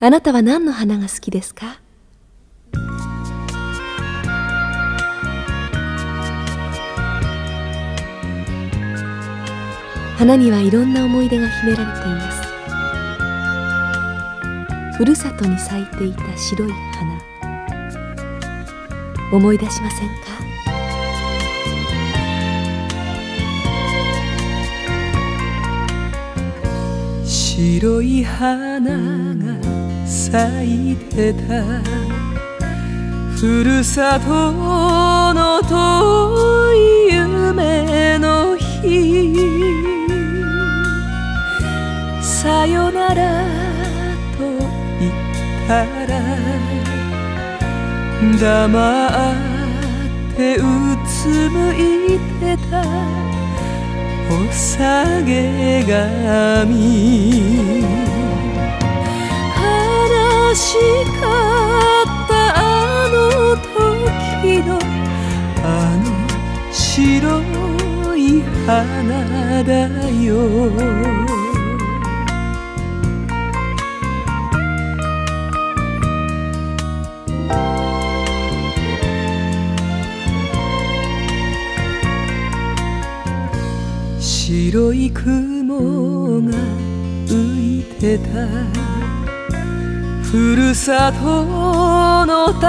あなたは何の花が好きですか？花にはいろんな思い出が秘められています。ふるさとに咲いていた白い花、思い出しませんか？白い花が咲いてたふるさとの遠い夢の日、さよならと言ったら黙ってうつむいてたおさげ髪、悲しかったあの時のあの白い花だよ。白い雲が浮いてたふるさとの高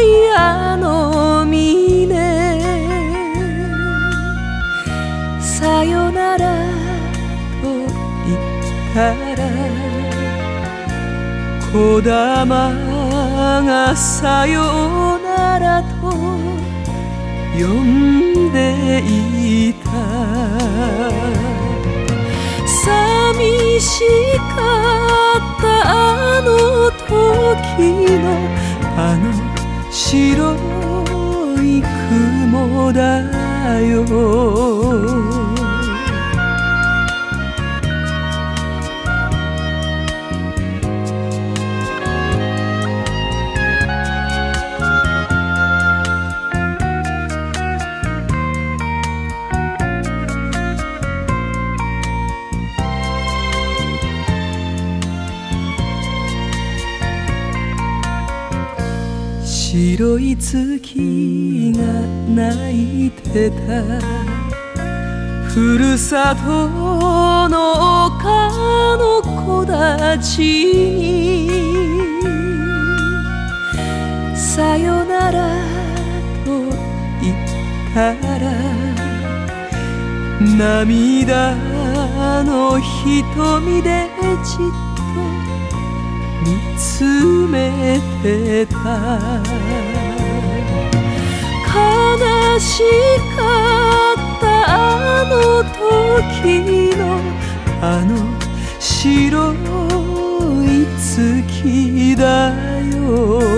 いあの峰、さよならと言ったら小玉がさよならと呼んでいた、寂しかったあの時のあの白い雲だよ。白い月が泣いてたふるさとの丘の木立に、さよならと言ったら涙の瞳でじっと見つめてた、悲しかったあの時のあの白い月だよ。